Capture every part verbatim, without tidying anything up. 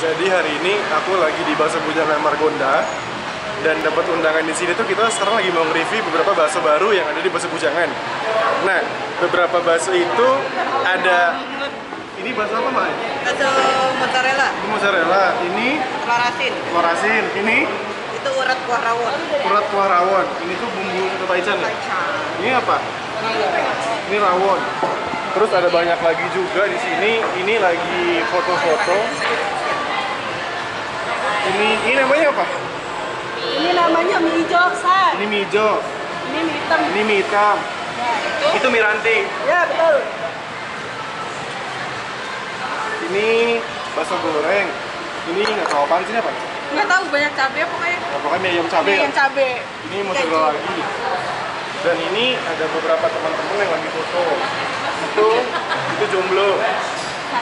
Jadi hari ini aku lagi di Bakso Boedjangan Margonda dan dapat undangan di sini tuh kita sekarang lagi mau nge-review beberapa bakso baru yang ada di Bakso Boedjangan. Nah, beberapa bakso itu ada ini bakso apa, Mbak? Bakso mozzarella. Ini mozzarella. Ini telur asin. Telur asin. Ini itu urat kuah rawon. Urat kuah rawon. Ini tuh bumbu Taichan. Taichan. Ini apa? Ini rawon. Terus ada banyak lagi juga di sini. Ini lagi foto-foto. Ini ini namanya apa? Ini namanya mie hijau, San. Ini mie hijau. Ini mie hitam. Ini mie hitam. Ya, itu. Itu mie ranting. Ya, betul. Ini bakso goreng. Ini enggak tahu apaan sih apa? Enggak tahu, banyak cabai pokoknya. Ya, pokoknya mie ayam cabai. Mie ayam cabai. Ini mozzarella lagi. Dan ini ada beberapa teman-teman yang lagi foto. Itu itu jomblo.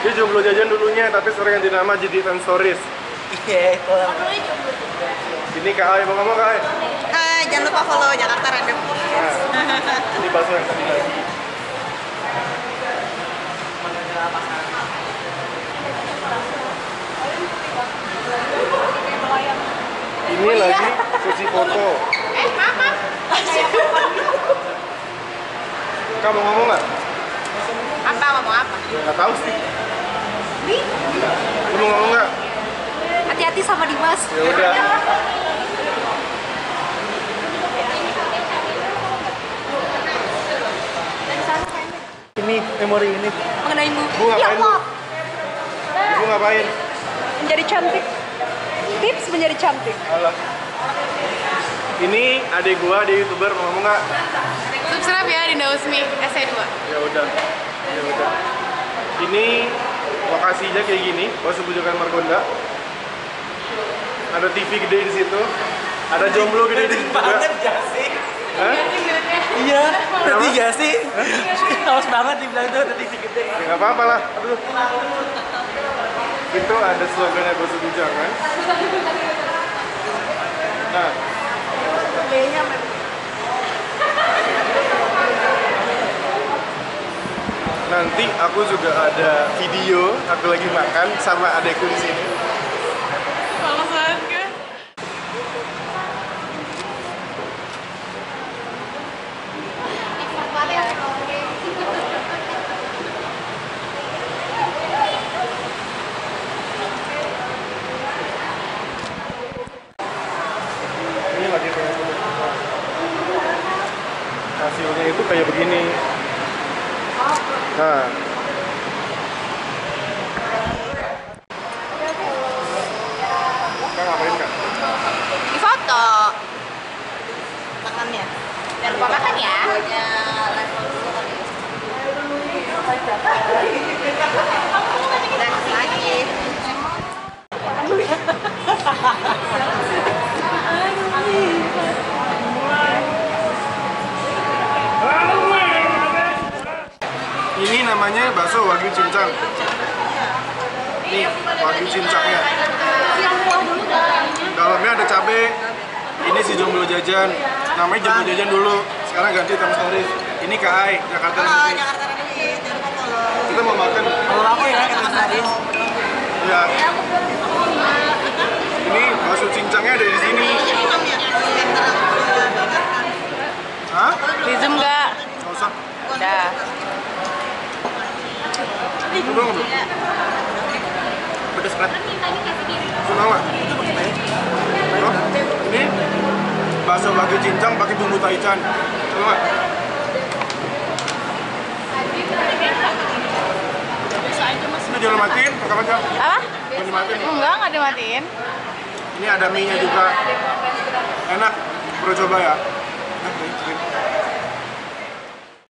Dia jomblo jajan dulunya, tapi sekarang jadi nama J D Tansoris. Iya, itu. Ini K A I, mau ngomong K A I? Hai, jangan lupa follow Jakarta Random. Nah, ini bakso yang tadi lagi. Ini lagi sushi foto. Eh, apa? Kamu mau ngomong nggak? Apa ngomong apa? Nggak tahu sih. Di? Kamu mau ngomong nggak? Hati-hati sama Dimas. Ya udah. Ini memori ini. Mengenai mu. Bu ngapain? Ya, Bu ngapain? Menjadi cantik. Tips menjadi cantik. Alah. Ini adik gua, adik youtuber, mau ngomong nggak? Subscribe ya di Nausmi S dua. Ya udah, ya udah. Ini lokasinya kayak gini, Bakso Boedjangan Margonda. Ada T V gede di situ, ada jomblo gede di situ juga. Banget gak sih? Hah? Iya, berarti gak sih? Haus banget dibilang itu ada T V gede. Ya nggak apa-apa lah. Aduh. Itu ada slogannya Bakso Boedjangan. Nah. Nanti aku juga ada video aku lagi makan sama adekku di sini. Hasilnya itu kayak begini. Nah, Kak ngapain Kak? Di foto makannya. Jangan lupa makan ya. Next lagi. Ini namanya bakso Wagyu Cincang. Nih, Wagyu Cincangnya. Dalamnya ada cabai. Ini si jomblo jajan. Namanya jomblo jajan dulu. Sekarang ganti Tansoris. Ini K A I, Jakarta. Halo, Jakarta Raya. Kita mau makan. Kalau aku ya, Tansoris. Ya. Ini bakso cincangnya ada di sini. Hah? Rizem nggak? Nggak usah. Udah. Itu dong, bro. Pedas banget. Senang gak? Oh, ini bakso Wagyu cincang pakai bumbu Taichan. Senang gak? Ini jangan dimatiin, kakak-kakak. Apa? Jangan dimatiin. Enggak, gak dimatiin. Ini ada mie nya juga. Enak, bro, coba ya. Enak,